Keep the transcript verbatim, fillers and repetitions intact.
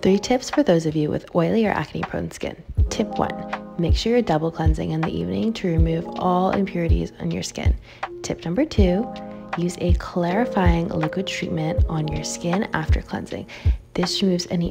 Three tips for those of you with oily or acne-prone skin. Tip one, make sure you're double cleansing in the evening to remove all impurities on your skin. Tip number two, use a clarifying liquid treatment on your skin after cleansing. This removes any